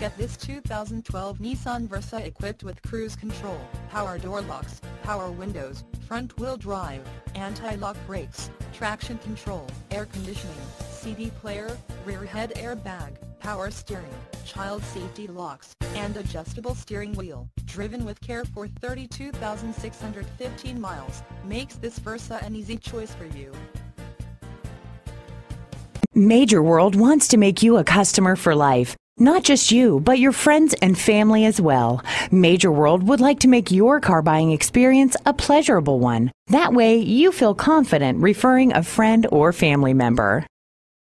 look at this 2012 Nissan Versa equipped with cruise control, power door locks, power windows, front-wheel drive, anti-lock brakes, traction control, air conditioning, CD player, rear head airbag, power steering, child safety locks, and adjustable steering wheel. Driven with care for 32,615 miles, makes this Versa an easy choice for you. Major World wants to make you a customer for life. Not just you, but your friends and family as well. Major World would like to make your car buying experience a pleasurable one. That way, you feel confident referring a friend or family member.